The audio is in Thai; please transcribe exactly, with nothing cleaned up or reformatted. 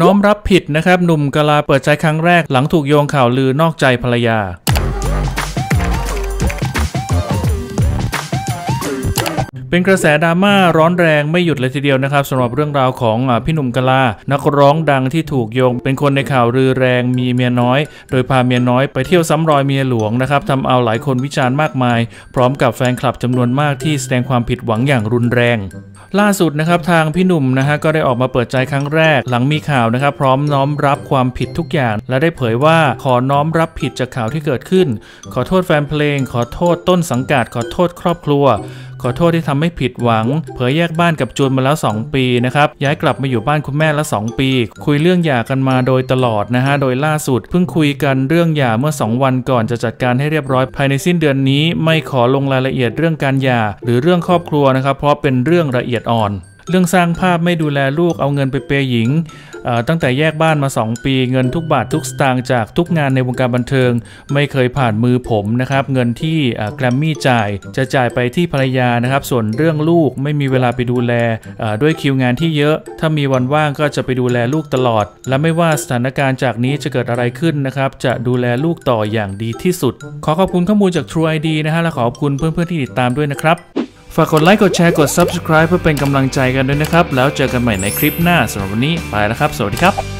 น้อมรับผิดนะครับหนุ่มกะลาเปิดใจครั้งแรกหลังถูกโยงข่าวลือนอกใจภรรยาเป็นกระแสดราม่าร้อนแรงไม่หยุดเลยทีเดียวนะครับสำหรับเรื่องราวของพี่หนุ่มกะลานักร้องดังที่ถูกโยงเป็นคนในข่าวลือแรงมีเมียน้อยโดยพาเมียน้อยไปเที่ยวซ้ำรอยเมียหลวงนะครับทำเอาหลายคนวิจารณ์มากมายพร้อมกับแฟนคลับจำนวนมากที่แสดงความผิดหวังอย่างรุนแรงล่าสุดนะครับทางพี่หนุ่มนะฮะก็ได้ออกมาเปิดใจครั้งแรกหลังมีข่าวนะครับพร้อมน้อมรับความผิดทุกอย่างและได้เผยว่าขอน้อมรับผิดจากข่าวที่เกิดขึ้นขอโทษแฟนเพลงขอโทษต้นสังกัดขอโทษครอบครัวขอโทษที่ทำให้ผิดหวังเผยแยกบ้านกับจูนมาแล้วสองปีนะครับย้ายกลับมาอยู่บ้านคุณแม่ละสองปีคุยเรื่องหย่ากันมาโดยตลอดนะฮะโดยล่าสุดเพิ่งคุยกันเรื่องหย่าเมื่อสองวันก่อนจะจัดการให้เรียบร้อยภายในสิ้นเดือนนี้ไม่ขอลงรายละเอียดเรื่องการหย่าหรือเรื่องครอบครัวนะครับเพราะเป็นเรื่องละเอียดอ่อนเรื่องสร้างภาพไม่ดูแลลูกเอาเงินไปเปย์หญิงตั้งแต่แยกบ้านมาสองปีเงินทุกบาททุกสตางค์จากทุกงานในวงการบันเทิงไม่เคยผ่านมือผมนะครับเงินที่แกรมมี่จ่ายจะจ่ายไปที่ภรรยานะครับส่วนเรื่องลูกไม่มีเวลาไปดูแลด้วยคิวงานที่เยอะถ้ามีวันว่างก็จะไปดูแลลูกตลอดและไม่ว่าสถานการณ์จากนี้จะเกิดอะไรขึ้นนะครับจะดูแลลูกต่ออย่างดีที่สุดขอขอบคุณข้อมูลจาก True ไอ ดี นะฮะและขอบคุณเพื่อนๆที่ติดตามด้วยนะครับฝากกดไลค์กดแชร์กด Subscribe เพื่อเป็นกำลังใจกันด้วยนะครับแล้วเจอกันใหม่ในคลิปหน้าสำหรับวันนี้ไปแล้วครับสวัสดีครับ